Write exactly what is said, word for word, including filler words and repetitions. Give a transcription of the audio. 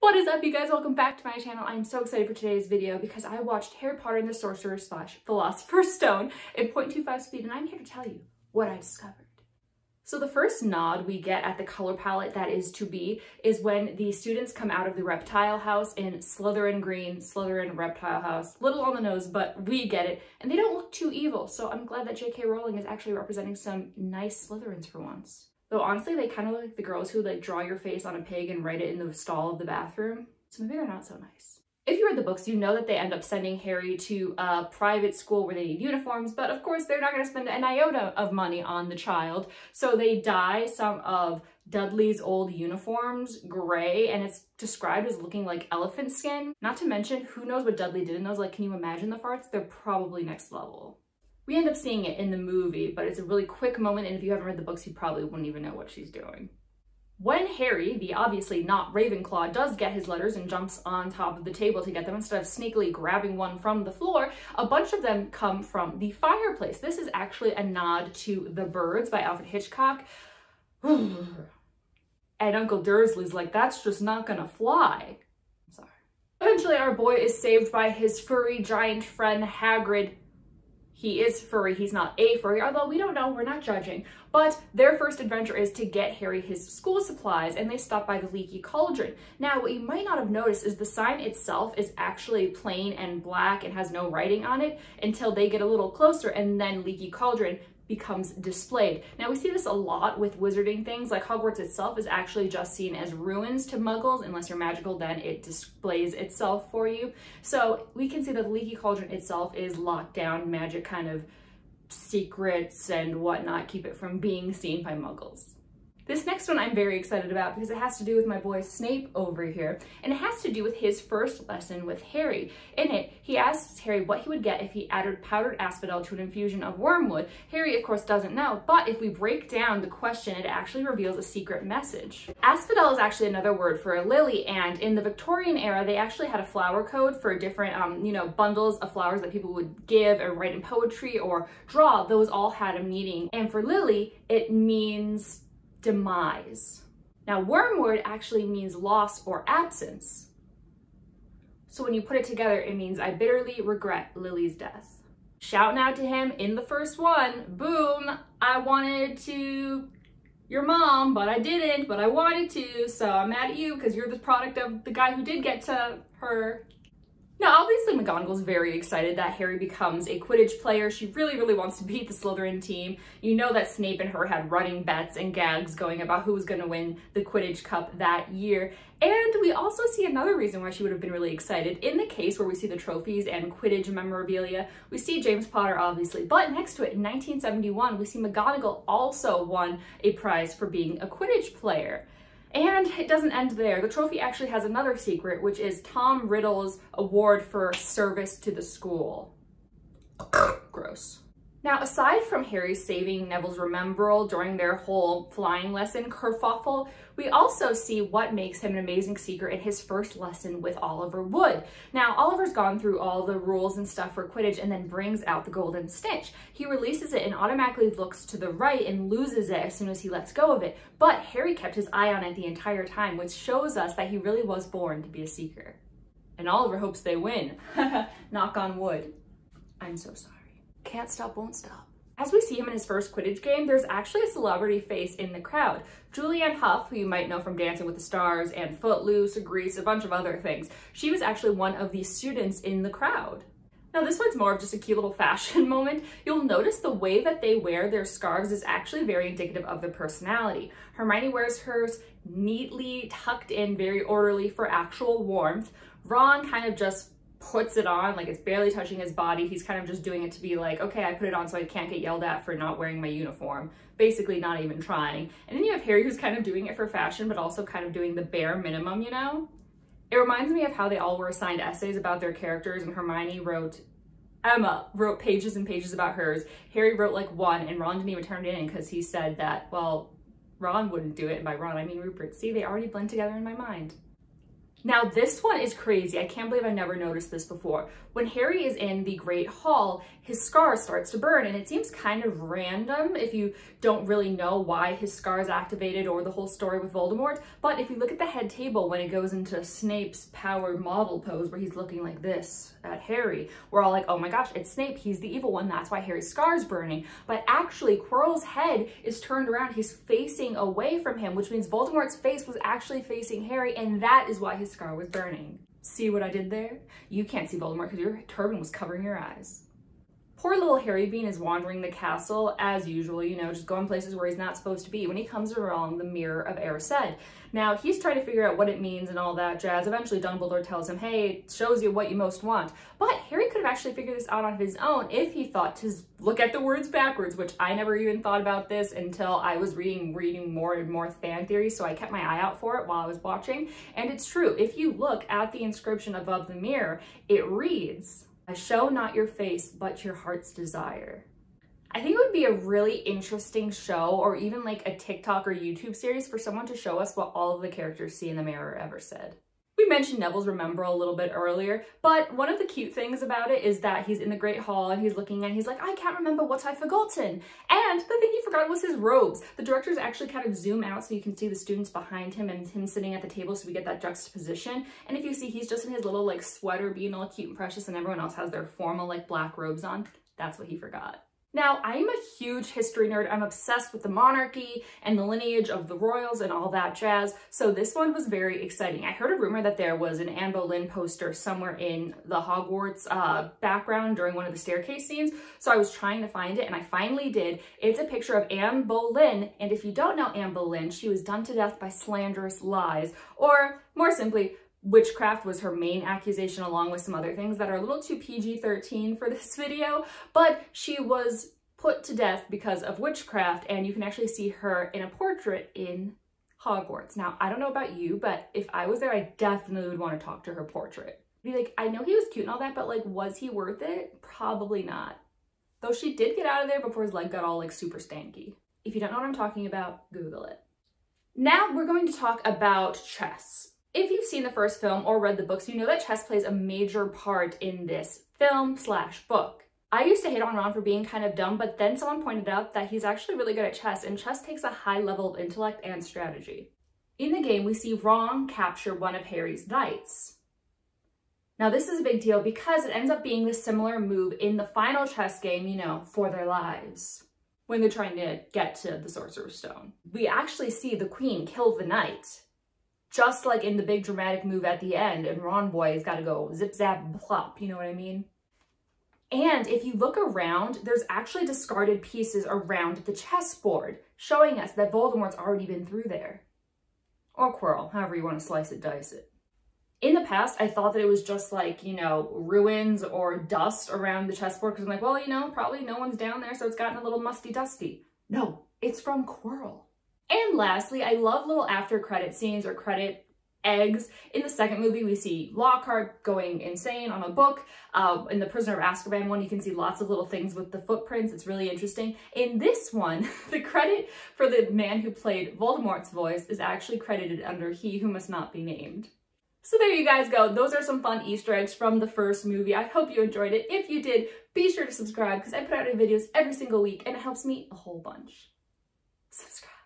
What is up, you guys? Welcome back to my channel. I'm so excited for today's video because I watched Harry Potter and the Sorcerer's slash Philosopher's Stone at point two five speed, and I'm here to tell you what I discovered. So the first nod we get at the color palette that is to be is when the students come out of the reptile house in Slytherin green, Slytherin reptile house. Little on the nose, but we get it. And they don't look too evil, so I'm glad that J K Rowling is actually representing some nice Slytherins for once. Though honestly, they kind of look like the girls who like draw your face on a pig and write it in the stall of the bathroom. So maybe they're not so nice. If you read the books, you know that they end up sending Harry to a private school where they need uniforms, but of course they're not going to spend an iota of money on the child. So they dye some of Dudley's old uniforms gray, and it's described as looking like elephant skin. Not to mention, who knows what Dudley did in those? Like, can you imagine the farts? They're probably next level. We end up seeing it in the movie, but it's a really quick moment, and if you haven't read the books, you probably wouldn't even know what she's doing. When Harry, the obviously not Ravenclaw, does get his letters and jumps on top of the table to get them, instead of sneakily grabbing one from the floor, a bunch of them come from the fireplace. This is actually a nod to The Birds by Alfred Hitchcock. And Uncle Dursley's like, that's just not gonna fly. I'm sorry. Eventually, our boy is saved by his furry giant friend, Hagrid. He is furry, he's not a furry, although we don't know, we're not judging. But their first adventure is to get Harry his school supplies, and they stop by the Leaky Cauldron. Now, what you might not have noticed is the sign itself is actually plain and black and has no writing on it until they get a little closer, and then Leaky Cauldron becomes displayed. Now, we see this a lot with wizarding things, like Hogwarts itself is actually just seen as ruins to muggles. Unless you're magical, then it displays itself for you. So we can see that the Leaky Cauldron itself is locked down, magic kind of secrets and whatnot keep it from being seen by muggles. This next one I'm very excited about because it has to do with my boy Snape over here, and it has to do with his first lesson with Harry. In it, he asks Harry what he would get if he added powdered asphodel to an infusion of wormwood. Harry, of course, doesn't know, but if we break down the question, it actually reveals a secret message. Asphodel is actually another word for a lily, and in the Victorian era, they actually had a flower code for different, um, you know, bundles of flowers that people would give or write in poetry or draw. Those all had a meaning, and for lily, it means demise. Now, wormwood actually means loss or absence. So when you put it together, it means I bitterly regret Lily's death. Shouting out to him in the first one, boom, I wanted to, your mom, but I didn't, but I wanted to, so I'm mad at you because you're the product of the guy who did get to her. Now, obviously, McGonagall's very excited that Harry becomes a Quidditch player. She really, really wants to beat the Slytherin team. You know that Snape and her had running bets and gags going about who was going to win the Quidditch Cup that year. And we also see another reason why she would have been really excited. In the case where we see the trophies and Quidditch memorabilia, we see James Potter, obviously. But next to it, in nineteen seventy-one, we see McGonagall also won a prize for being a Quidditch player. And it doesn't end there. The trophy actually has another secret, which is Tom Riddle's award for service to the school. Gross. Now, aside from Harry saving Neville's Remembrall during their whole flying lesson kerfuffle, we also see what makes him an amazing seeker in his first lesson with Oliver Wood. Now, Oliver's gone through all the rules and stuff for Quidditch and then brings out the golden snitch. He releases it and automatically looks to the right and loses it as soon as he lets go of it, but Harry kept his eye on it the entire time, which shows us that he really was born to be a seeker. And Oliver hopes they win. Knock on wood. I'm so sorry. Can't stop, won't stop. As we see him in his first Quidditch game, there's actually a celebrity face in the crowd. Julianne Hough, who you might know from Dancing with the Stars and Footloose, Grease, a bunch of other things. She was actually one of the students in the crowd. Now, this one's more of just a cute little fashion moment. You'll notice the way that they wear their scarves is actually very indicative of their personality. Hermione wears hers neatly tucked in, very orderly for actual warmth. Ron kind of just puts it on, like it's barely touching his body. He's kind of just doing it to be like, okay, I put it on so I can't get yelled at for not wearing my uniform. Basically not even trying. And then you have Harry who's kind of doing it for fashion, but also kind of doing the bare minimum, you know? It reminds me of how they all were assigned essays about their characters, and Hermione wrote, Emma wrote pages and pages about hers. Harry wrote like one, and Ron didn't even turn it in because he said that, well, Ron wouldn't do it. And by Ron, I mean Rupert. See, they already blend together in my mind. Now this one is crazy. I can't believe I never noticed this before. When Harry is in the Great Hall, his scar starts to burn, and it seems kind of random if you don't really know why his scar is activated or the whole story with Voldemort. But if you look at the head table when it goes into Snape's power model pose where he's looking like this at Harry, we're all like, oh my gosh, it's Snape, he's the evil one, that's why Harry's scar's burning. But actually Quirrell's head is turned around, he's facing away from him, which means Voldemort's face was actually facing Harry, and that is why his scar was burning. See what I did there? You can't see Voldemort because your turban was covering your eyes. Poor little Harry Bean is wandering the castle as usual, you know, just going places where he's not supposed to be, when he comes along the Mirror of Erised. Now, he's trying to figure out what it means and all that jazz. Eventually, Dumbledore tells him, hey, it shows you what you most want. But Harry could have actually figured this out on his own if he thought to look at the words backwards, which I never even thought about this until I was reading, reading more and more fan theories, so I kept my eye out for it while I was watching. And it's true. If you look at the inscription above the mirror, it reads, show not your face, but your heart's desire. I think it would be a really interesting show, or even like a TikTok or YouTube series, for someone to show us what all of the characters see in the Mirror ever said. We mentioned Neville's Remembrall a little bit earlier, but one of the cute things about it is that he's in the Great Hall and he's looking and he's like, I can't remember what I've forgotten. And the thing he forgot was his robes. The directors actually kind of zoom out so you can see the students behind him and him sitting at the table, so we get that juxtaposition. And if you see, he's just in his little like sweater being all cute and precious, and everyone else has their formal like black robes on. That's what he forgot. Now, I'm a huge history nerd. I'm obsessed with the monarchy and the lineage of the royals and all that jazz, so this one was very exciting. I heard a rumor that there was an Anne Boleyn poster somewhere in the Hogwarts uh, background during one of the staircase scenes, so I was trying to find it, and I finally did. It's a picture of Anne Boleyn, and if you don't know Anne Boleyn, she was done to death by slanderous lies, or more simply, witchcraft was her main accusation, along with some other things that are a little too P G thirteen for this video, but she was put to death because of witchcraft, and you can actually see her in a portrait in Hogwarts. Now, I don't know about you, but if I was there, I definitely would want to talk to her portrait. Be like, I know he was cute and all that, but like, was he worth it? Probably not. Though she did get out of there before his leg got all like super stanky. If you don't know what I'm talking about, Google it. Now we're going to talk about chess. If you've seen the first film or read the books, you know that chess plays a major part in this film slash book. I used to hate on Ron for being kind of dumb, but then someone pointed out that he's actually really good at chess, and chess takes a high level of intellect and strategy. In the game, we see Ron capture one of Harry's knights. Now this is a big deal because it ends up being the similar move in the final chess game, you know, for their lives, when they're trying to get to the Sorcerer's Stone. We actually see the queen kill the knight, just like in the big dramatic move at the end, and Ron Boy has got to go zip, zap, plop, you know what I mean? And if you look around, there's actually discarded pieces around the chessboard, showing us that Voldemort's already been through there. Or Quirrell, however you want to slice it, dice it. In the past, I thought that it was just like, you know, ruins or dust around the chessboard, because I'm like, well, you know, probably no one's down there, so it's gotten a little musty-dusty. No, it's from Quirrell. And lastly, I love little after credit scenes or credit eggs. In the second movie, we see Lockhart going insane on a book. Uh, in the Prisoner of Azkaban one, you can see lots of little things with the footprints. It's really interesting. In this one, the credit for the man who played Voldemort's voice is actually credited under He Who Must Not Be Named. So there you guys go. Those are some fun Easter eggs from the first movie. I hope you enjoyed it. If you did, be sure to subscribe because I put out new videos every single week and it helps me a whole bunch. Subscribe.